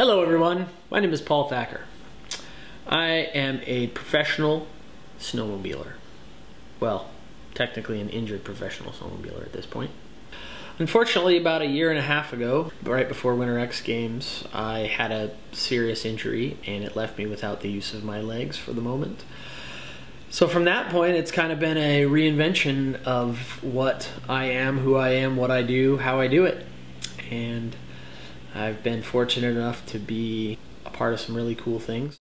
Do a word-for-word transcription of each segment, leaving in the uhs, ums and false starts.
Hello everyone, my name is Paul Thacker. I am a professional snowmobiler. Well, technically an injured professional snowmobiler at this point. Unfortunately, about a year and a half ago, right before Winter X Games, I had a serious injury and it left me without the use of my legs for the moment. So from that point, it's kind of been a reinvention of what I am, who I am, what I do, how I do it. And I've been fortunate enough to be a part of some really cool things.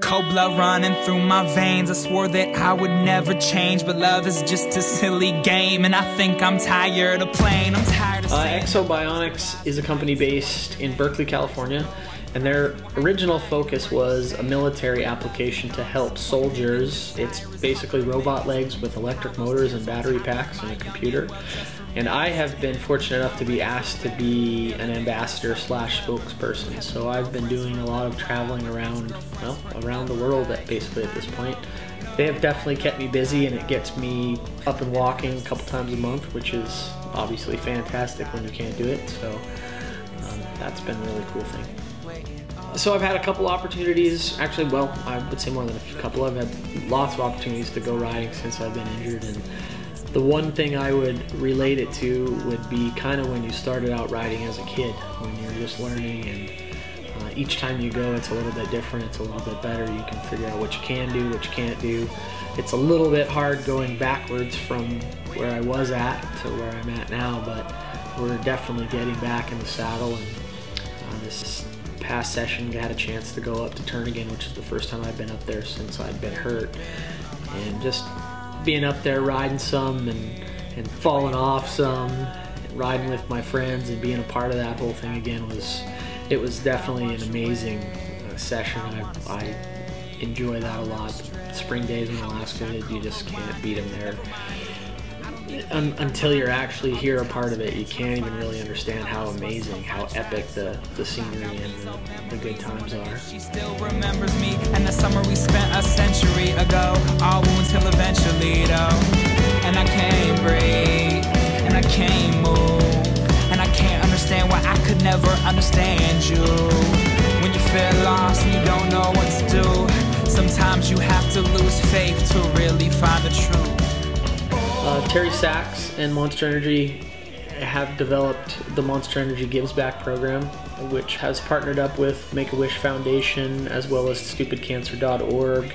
Cold blood running through my veins. I swore that I would never change, but love is just a silly game, and I think I'm tired of playing. I'm tired of saying. Uh, Exo Bionics is a company based in Berkeley, California. And their original focus was a military application to help soldiers. It's basically robot legs with electric motors and battery packs and a computer. And I have been fortunate enough to be asked to be an ambassador slash spokesperson. So I've been doing a lot of traveling around, well, around the world at basically at this point. They have definitely kept me busy, and it gets me up and walking a couple times a month, which is obviously fantastic when you can't do it. So um, that's been a really cool thing. So I've had a couple opportunities, actually, well, I would say more than a couple. I've had lots of opportunities to go riding since I've been injured, and the one thing I would relate it to would be kind of when you started out riding as a kid, when you're just learning, and uh, each time you go it's a little bit different, it's a little bit better, you can figure out what you can do, what you can't do. It's a little bit hard going backwards from where I was at to where I'm at now, but we're definitely getting back in the saddle, and uh, this is past session, I had a chance to go up to Turnagain, which is the first time I've been up there since I've been hurt. And just being up there riding some and, and falling off some, and riding with my friends and being a part of that whole thing again was, it was definitely an amazing uh, session. I, I enjoy that a lot. Spring days in Alaska, you just can't beat them there. Um, until you're actually here a part of it, you can't even really understand how amazing, how epic the, the scenery and the, the good times are. She still remembers me and the summer we spent a century ago, all wounds heal eventually though. And I can't breathe, and I can't move, and I can't understand why I could never understand you. When you feel lost and you don't know what to do, sometimes you have to lose faith to really find the truth. Uh, Terry Sachs and Monster Energy have developed the Monster Energy Gives Back program, which has partnered up with Make-A-Wish Foundation as well as stupid cancer dot org.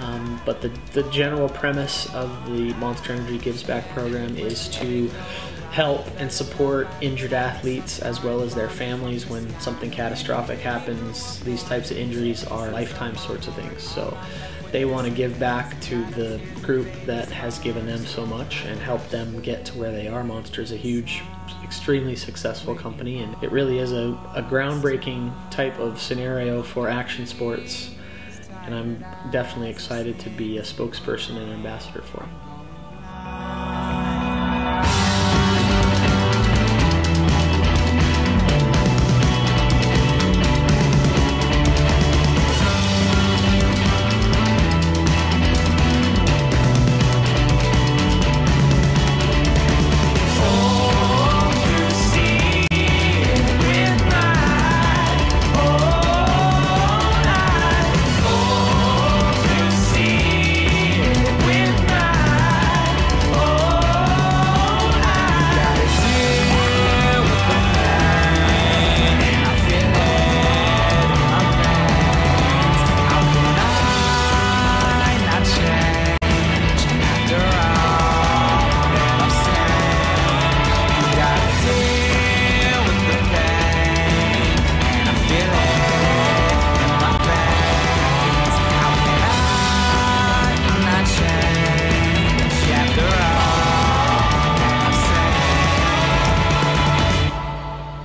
Um, but the, the general premise of the Monster Energy Gives Back program is to help and support injured athletes as well as their families when something catastrophic happens. These types of injuries are lifetime sorts of things. So they want to give back to the group that has given them so much and help them get to where they are. Monster is a huge, extremely successful company, and it really is a, a groundbreaking type of scenario for action sports, and I'm definitely excited to be a spokesperson and ambassador for it.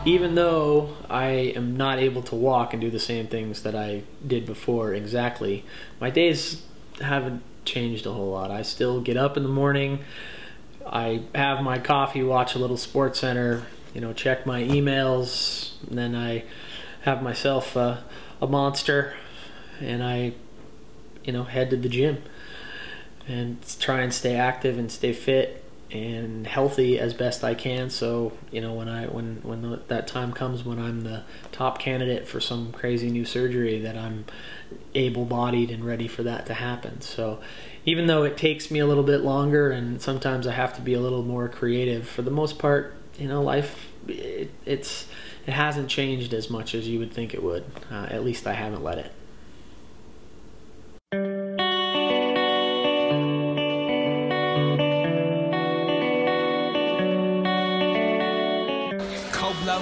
Even though I am not able to walk and do the same things that I did before exactly, my days haven't changed a whole lot. I still get up in the morning, I have my coffee, watch a little sports center, you know, check my emails, and then I have myself a, a monster, and I, you know, head to the gym. and try and stay active and stay fit and healthy as best I can. So, you know, when I when when the, that time comes when I'm the top candidate for some crazy new surgery, that I'm able-bodied and ready for that to happen. So even though it takes me a little bit longer and sometimes I have to be a little more creative, for the most part, you know, life it, it's it hasn't changed as much as you would think it would. Uh, at least I haven't let it.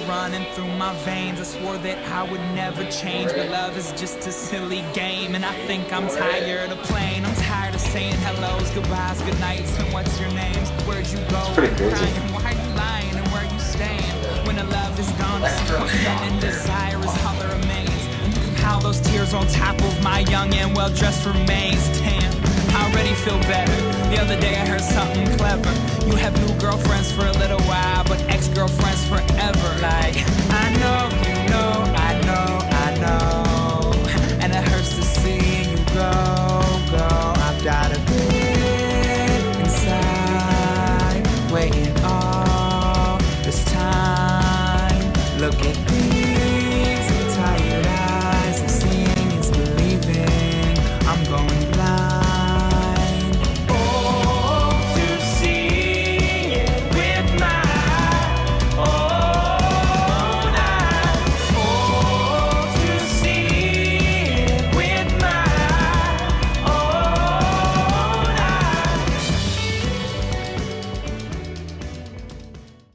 Running through my veins, I swore that I would never change, but love is just a silly game, and I think I'm tired of playing. I'm tired of saying hellos, goodbyes, good nights, and what's your names, where'd you go, and crying, why you lying, and where you staying, when the love is gone, and desire is all that remains, and how those tears on top of my young and well-dressed remains, damn, I already feel better. The other day I heard something clever. You have new girlfriends for a little while, but ex-girlfriends forever. Like, I know, you know, I know, I know, and it hurts to see you go, go. I've got a bit inside, waiting all this time, looking